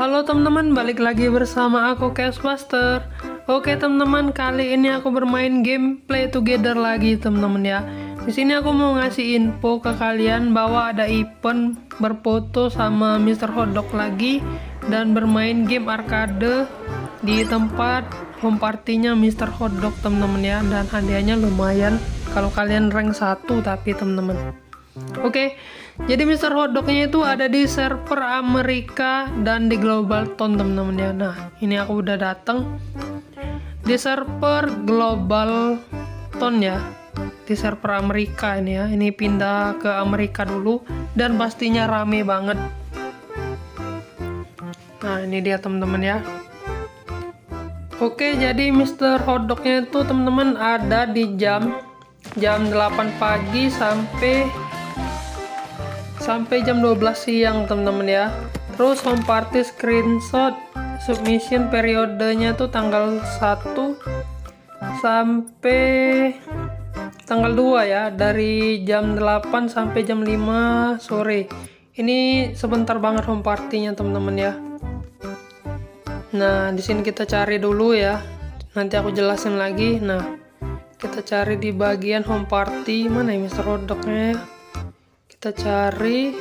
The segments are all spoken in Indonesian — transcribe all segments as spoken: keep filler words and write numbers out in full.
Halo teman-teman, balik lagi bersama aku Chaos Buster. Oke teman-teman, kali ini aku bermain game Play Together lagi teman-teman ya. Di sini aku mau ngasih info ke kalian bahwa ada event berfoto sama mister Hotdog lagi dan bermain game arcade di tempat home partinya mister Hotdog teman-teman ya, dan hadiahnya lumayan kalau kalian rank satu tapi teman-teman. Oke, jadi mister Hotdognya itu ada di server Amerika dan di Global Town teman-teman ya. Nah, ini aku udah datang di server Global Town ya, di server Amerika ini ya. Ini pindah ke Amerika dulu dan pastinya rame banget. Nah, ini dia teman-teman ya. Oke, jadi mister Hotdognya itu teman-teman ada di jam jam delapan pagi sampai sampai jam dua belas siang teman-teman ya. Terus home party screenshot submission periodenya tuh tanggal satu sampai tanggal dua ya, dari jam delapan sampai jam lima sore. Ini sebentar banget home partinya teman-teman ya. Nah, di sini kita cari dulu ya. Nanti aku jelasin lagi. Nah, kita cari di bagian home party, mana ya mister Hotdog-nya? Kita cari,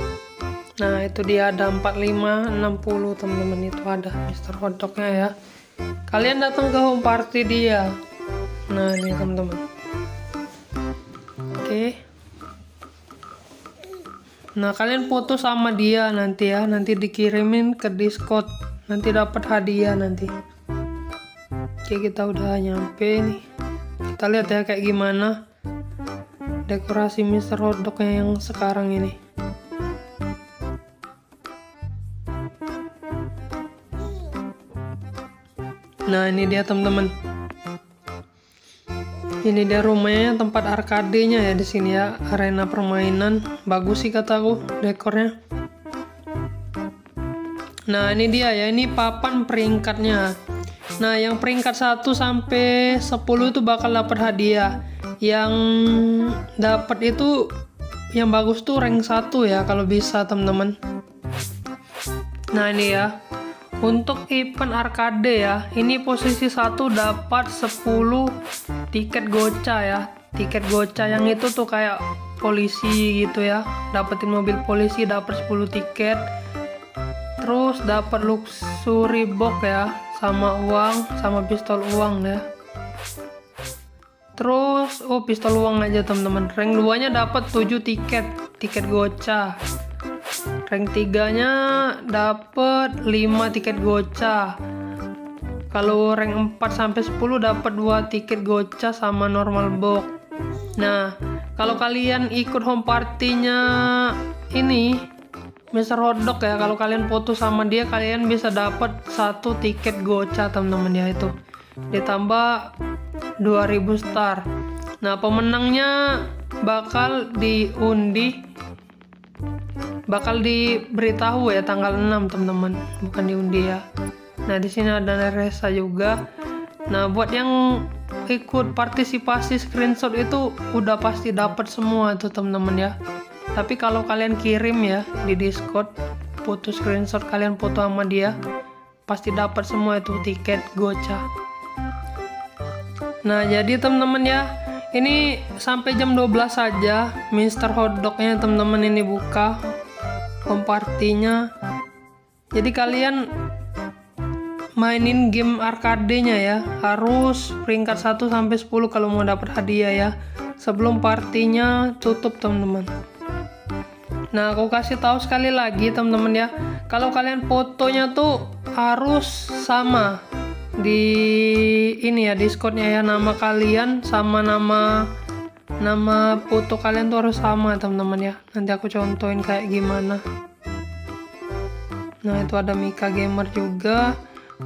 nah itu dia, ada empat puluh lima enam puluh teman-teman, itu ada mister Hotdog-nya ya. Kalian datang ke home party dia. Nah ini teman-teman. Oke. Nah kalian foto sama dia nanti ya, nanti dikirimin ke Discord, nanti dapat hadiah nanti. Oke, kita udah nyampe nih. Kita lihat ya kayak gimana dekorasi mister Hotdog-nya yang sekarang ini. Nah ini dia teman-teman. Ini dia rumahnya, tempat arcade-nya ya di sini ya, arena permainan. Bagus sih kataku dekornya. Nah ini dia ya, ini papan peringkatnya. Nah yang peringkat satu sampai sepuluh itu bakal dapat hadiah. Yang dapat itu yang bagus tuh rank satu ya kalau bisa teman-teman. Nah ini ya, untuk event arcade ya, ini posisi satu dapat sepuluh tiket goca ya. Tiket goca yang itu tuh kayak polisi gitu ya, dapetin mobil polisi dapat sepuluh tiket. Terus dapat luxury box ya, sama uang, sama pistol uang ya. Terus, oh pistol uang aja teman-teman. Rank dua-nya dapat tujuh tiket, tiket goca. Rank tiga-nya dapat lima tiket goca. Kalau rank empat sampai sepuluh dapat dua tiket goca sama normal box. Nah, kalau kalian ikut home partinya ini mister Hotdog ya, kalau kalian foto sama dia kalian bisa dapat satu tiket goca teman-teman ya, itu ditambah dua ribu star. Nah pemenangnya bakal diundi, bakal diberitahu ya tanggal enam teman-teman, bukan diundi ya. Nah di sini ada Nerissa juga. Nah buat yang ikut partisipasi screenshot itu udah pasti dapat semua tuh teman-teman ya. Tapi kalau kalian kirim ya di Discord, foto screenshot kalian foto sama dia, pasti dapat semua itu tiket goca. Nah jadi teman-teman ya, ini sampai jam dua belas saja mister Hotdog-nya teman-teman ini buka home partinya. Jadi kalian mainin game arcade-nya ya, harus peringkat satu sampai sepuluh kalau mau dapat hadiah ya, sebelum partinya tutup teman-teman. Nah aku kasih tahu sekali lagi teman-teman ya, kalau kalian fotonya tuh harus sama di ini ya Discordnya ya, nama kalian sama nama nama foto kalian tuh harus sama teman-teman ya. Nanti aku contohin kayak gimana. Nah itu ada Mika Gamer juga.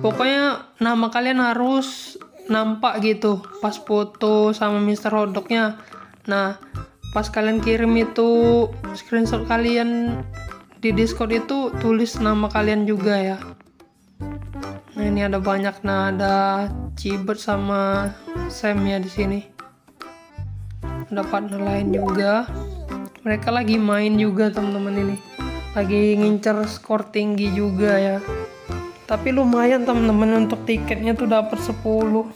Pokoknya nama kalian harus nampak gitu pas foto sama mister Hotdog-nya. Nah pas kalian kirim itu screenshot kalian di Discord itu tulis nama kalian juga ya. Nah ini ada banyak, nah ada Cibet sama Sam ya di sini. Ada partner lain juga. Mereka lagi main juga teman-teman ini. Lagi ngincer skor tinggi juga ya. Tapi lumayan temen-temen, untuk tiketnya tuh dapat sepuluh.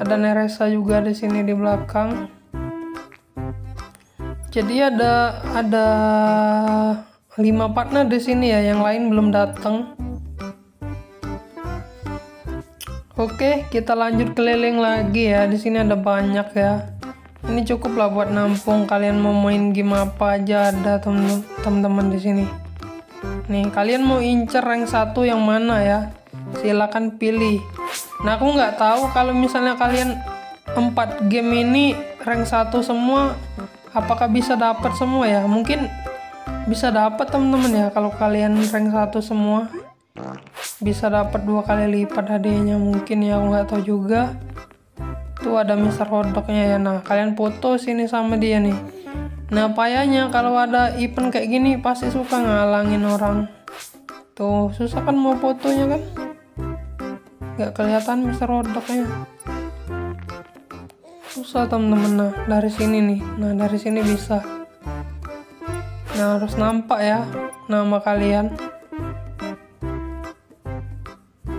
Ada Nerissa juga di sini di belakang. Jadi ada ada lima partner di sini ya, yang lain belum datang. Oke, kita lanjut keliling lagi ya. Di sini ada banyak ya. Ini cukup lah buat nampung kalian mau main game apa aja, ada temen-temen di sini. Nih, kalian mau incer rank satu yang mana ya? Silakan pilih. Nah, aku nggak tahu kalau misalnya kalian empat game ini rank satu semua, apakah bisa dapat semua ya? Mungkin bisa dapat temen-temen ya, kalau kalian rank satu semua. Bisa dapat dua kali lipat hadiahnya mungkin ya, aku nggak tahu juga. Tuh ada mister Hotdog-nya ya. Nah, kalian foto sini sama dia nih. Nah, payahnya kalau ada event kayak gini pasti suka ngalangin orang. Tuh, susah kan mau fotonya kan? Nggak kelihatan mister Hotdog-nya. Susah temen-temen. Nah, dari sini nih. Nah, dari sini bisa. Nah, harus nampak ya nama kalian.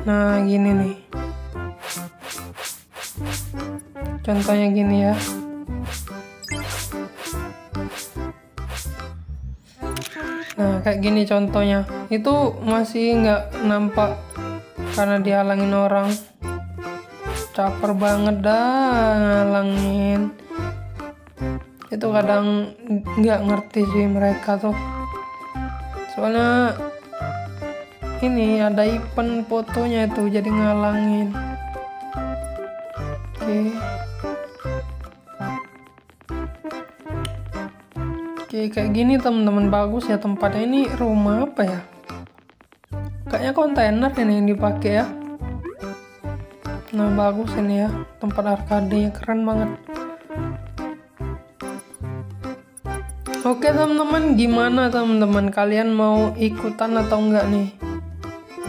Nah, gini nih. Contohnya gini ya. Nah, kayak gini contohnya. Itu masih nggak nampak karena dihalangin orang. Caper banget dah ngalangin. Itu kadang nggak ngerti sih mereka tuh. Soalnya ini ada event fotonya itu, jadi ngalangin. Oke. Okay. Oke, kayak gini teman-teman, bagus ya tempatnya. Ini rumah apa ya? Kayaknya kontainer ini yang dipakai ya. Nah, bagus ini ya, tempat arcade-nya keren banget. Oke teman-teman, gimana teman-teman, kalian mau ikutan atau enggak nih?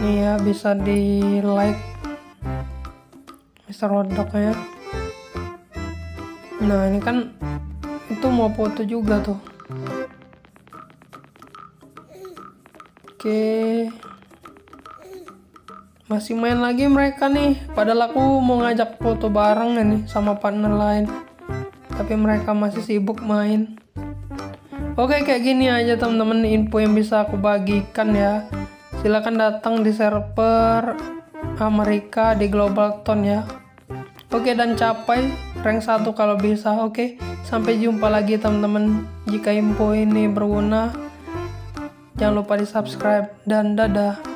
Nih ya, bisa di like mister Hotdog ya. Nah, ini kan itu mau foto juga tuh. Oke, masih main lagi mereka nih, padahal aku mau ngajak foto bareng nih sama partner lain, tapi mereka masih sibuk main. Oke, kayak gini aja teman-teman info yang bisa aku bagikan ya. Silakan datang di server Amerika di Global Town ya. Oke, dan capai rank satu kalau bisa. Oke, sampai jumpa lagi teman-teman. Jika info ini berguna, jangan lupa di subscribe, dan dadah.